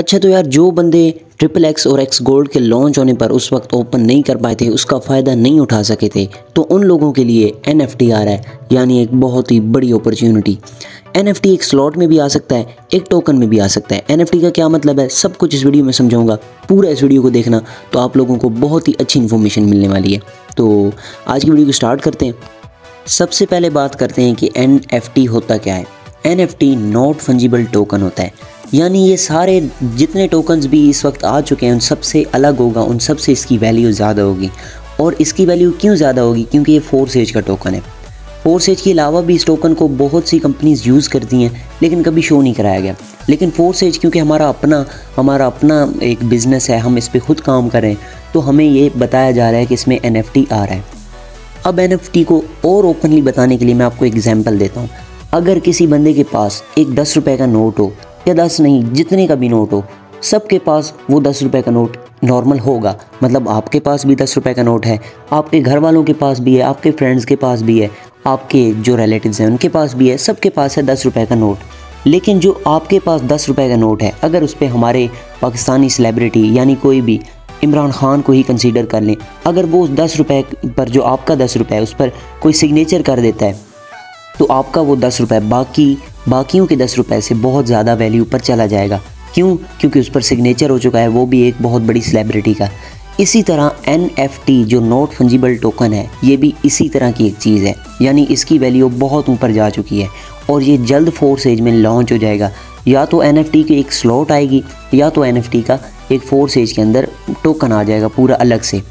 अच्छा तो यार जो बंदे XXX और X गोल्ड के लॉन्च होने पर उस वक्त ओपन नहीं कर पाए थे, उसका फ़ायदा नहीं उठा सके थे, तो उन लोगों के लिए NFT आ रहा है, यानी एक बहुत ही बड़ी अपॉर्चुनिटी। NFT एक स्लॉट में भी आ सकता है, एक टोकन में भी आ सकता है। NFT का क्या मतलब है, सब कुछ इस वीडियो में समझाऊंगा, पूरा इस वीडियो को देखना, तो आप लोगों को बहुत ही अच्छी इन्फॉर्मेशन मिलने वाली है। तो आज की वीडियो को स्टार्ट करते हैं। सबसे पहले बात करते हैं कि NFT होता क्या है। NFT नॉट फंजिबल टोकन होता है, यानी ये सारे जितने टोकन्स भी इस वक्त आ चुके हैं उन सबसे अलग होगा, उन सबसे इसकी वैल्यू ज़्यादा होगी। और इसकी वैल्यू क्यों ज़्यादा होगी, क्योंकि ये फोर्सेज का टोकन है। फोर्सेज के अलावा भी इस टोकन को बहुत सी कंपनीज़ यूज़ करती हैं, लेकिन कभी शो नहीं कराया गया। लेकिन फोर्सेज क्योंकि हमारा अपना एक बिज़नेस है, हम इस पर खुद काम करें, तो हमें ये बताया जा रहा है कि इसमें NFT आ रहा है। अब NFT को और ओपनली बताने के लिए मैं आपको एग्जाम्पल देता हूँ। अगर किसी बंदे के पास एक 10 रुपये का नोट हो, या 10 नहीं जितने का भी नोट हो, सबके पास वो 10 रुपये का नोट नॉर्मल होगा। मतलब आपके पास भी 10 रुपये का नोट है, आपके घर वालों के पास भी है, आपके फ्रेंड्स के पास भी है, आपके जो रिलेटिव्स हैं उनके पास भी है, सबके पास है 10 रुपये का नोट। लेकिन जो आपके पास 10 रुपये का नोट है, अगर उस पर हमारे पाकिस्तानी सेलिब्रिटी यानी कोई भी इमरान खान को ही कंसीडर कर लें, अगर वो 10 रुपये पर, जो आपका 10 रुपये है, उस पर कोई सिग्नेचर कर देता है, तो आपका वो 10 रुपये बाकियों के 10 रुपये से बहुत ज़्यादा वैल्यू पर चला जाएगा। क्यों? क्योंकि उस पर सिग्नेचर हो चुका है, वो भी एक बहुत बड़ी सेलिब्रिटी का। इसी तरह NFT जो नॉट फंजिबल टोकन है, ये भी इसी तरह की एक चीज़ है, यानी इसकी वैल्यू बहुत ऊपर जा चुकी है और ये जल्द फोर्सेज में लॉन्च हो जाएगा। या तो NFT की एक स्लॉट आएगी, या तो NFT का एक फोर्सेज के अंदर टोकन आ जाएगा पूरा अलग से।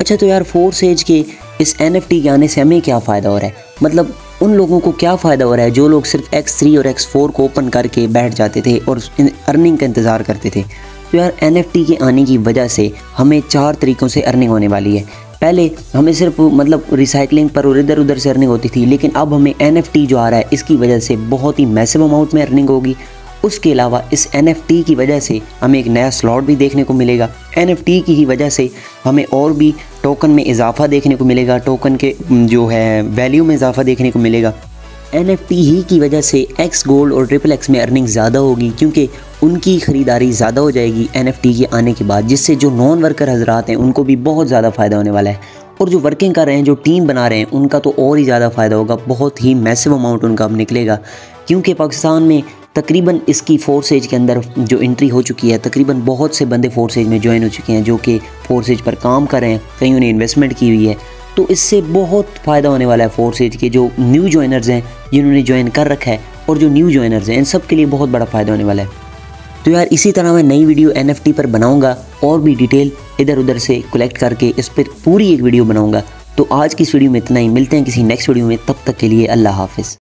अच्छा तो यार फोर्सेज के इस NFT के आने से हमें क्या फ़ायदा हो रहा है, मतलब उन लोगों को क्या फ़ायदा हो रहा है जो लोग सिर्फ X3 और X4 को ओपन करके बैठ जाते थे और अर्निंग का इंतज़ार करते थे। तो यार NFT के आने की वजह से हमें 4 तरीक़ों से अर्निंग होने वाली है। पहले हमें सिर्फ मतलब रिसाइकलिंग पर और इधर उधर से अर्निंग होती थी, लेकिन अब हमें NFT जो आ रहा है इसकी वजह से बहुत ही मैसिव अमाउंट में अर्निंग होगी। उसके अलावा इस NFT की वजह से हमें एक नया स्लॉट भी देखने को मिलेगा। NFT की ही वजह से हमें और भी टोकन में इजाफा देखने को मिलेगा, टोकन के जो है वैल्यू में इजाफा देखने को मिलेगा। NFT ही की वजह से X गोल्ड और XXX में अर्निंग ज़्यादा होगी, क्योंकि उनकी ख़रीदारी ज़्यादा हो जाएगी NFT के आने के बाद, जिससे जो नॉन वर्कर हजरात हैं उनको भी बहुत ज़्यादा फ़ायदा होने वाला है। और जो वर्किंग कर रहे हैं, जो टीम बना रहे हैं, उनका तो और ही ज़्यादा फ़ायदा होगा, बहुत ही मैसिव अमाउंट उनका अब निकलेगा। क्योंकि पाकिस्तान में तकरीबन इसकी फोर्सेज के अंदर जो एंट्री हो चुकी है, तकरीबन बहुत से बंदे फोर्सेज में ज्वाइन हो चुके हैं जो कि फोर्सेज पर काम कर रहे हैं, कहीं उन्हें इन्वेस्टमेंट की हुई है, तो इससे बहुत फ़ायदा होने वाला है। फोर्सेज के जो न्यू जॉइनर्स हैं, जिन्होंने ज्वाइन कर रखा है, और जो न्यू जॉइनर्स हैं, इन सब के लिए बहुत बड़ा फ़ायदा होने वाला है। तो यार इसी तरह मैं नई वीडियो NFT पर बनाऊँगा, और भी डिटेल इधर उधर से कलेक्ट करके इस पर पूरी एक वीडियो बनाऊँगा। तो आज की इस वीडियो में इतना ही, मिलते हैं किसी नेक्स्ट वीडियो में, तब तक के लिए अल्लाह हाफिज़।